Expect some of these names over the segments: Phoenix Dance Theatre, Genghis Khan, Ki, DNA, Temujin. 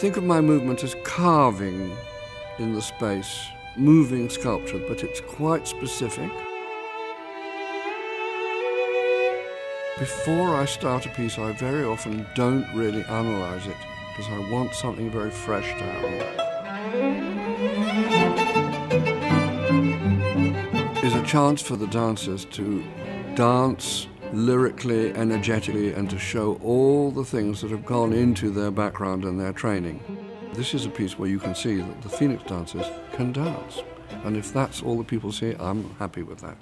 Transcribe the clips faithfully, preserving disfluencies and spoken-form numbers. think of my movement as carving in the space, moving sculpture, but it's quite specific. Before I start a piece, I very often don't really analyze it because I want something very fresh to happen. It's a chance for the dancers to dance lyrically, energetically, and to show all the things that have gone into their background and their training. This is a piece where you can see that the Phoenix dancers can dance. And if that's all the people see, I'm happy with that.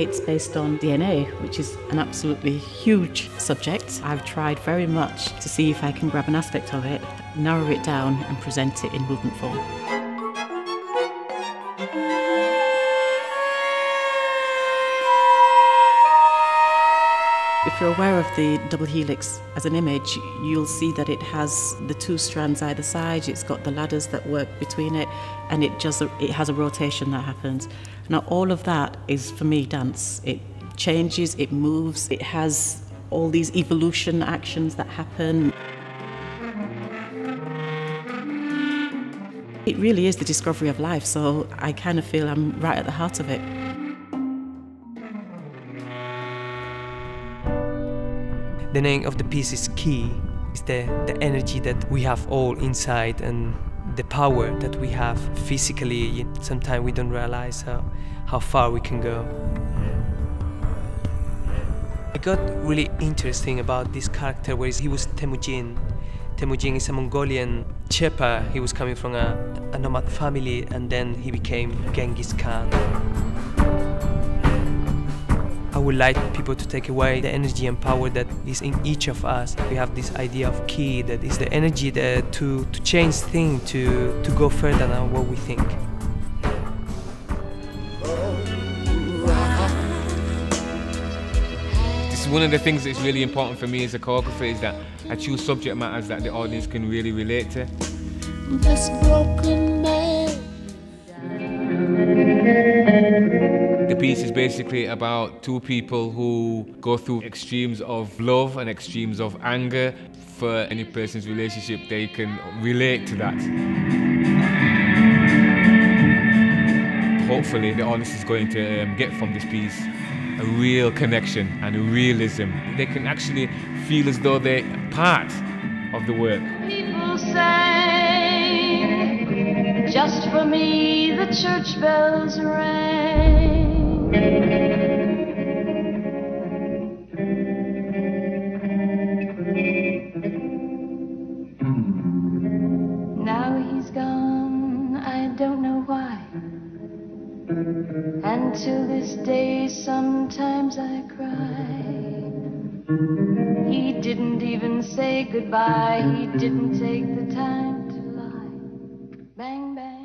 It's based on D N A, which is an absolutely huge subject. I've tried very much to see if I can grab an aspect of it, narrow it down, and present it in movement form. If you're aware of the double helix as an image, you'll see that it has the two strands either side, it's got the ladders that work between it, and it just it has a rotation that happens. Now all of that is, for me, dance. It changes, it moves, it has all these evolution actions that happen. It really is the discovery of life, so I kind of feel I'm right at the heart of it. The name of the piece is Ki. It's the, the energy that we have all inside and the power that we have physically. Sometimes we don't realize how, how far we can go. I got really interesting about this character where he was Temujin. Temujin is a Mongolian shepherd. He was coming from a, a nomad family, and then he became Genghis Khan. I would like people to take away the energy and power that is in each of us. We have this idea of ki, that is the energy that to, to change things, to, to go further than what we think. This is one of the things that's really important for me as a choreographer, is that I choose subject matters that the audience can really relate to. This broken man. The piece is basically about two people who go through extremes of love and extremes of anger. For any person's relationship, they can relate to that. Hopefully, the audience is going to um, get from this piece a real connection and a realism. They can actually feel as though they're part of the work. People say, just for me, the church bells rang. Now he's gone, I don't know why. And till this day, sometimes I cry. He didn't even say goodbye, he didn't take the time to lie. Bang, bang.